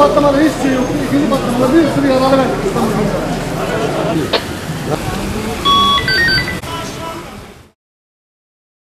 patlamaları hiç şey yok. İkinci patlamaları bir sürü yararı verdik İstanbul'a.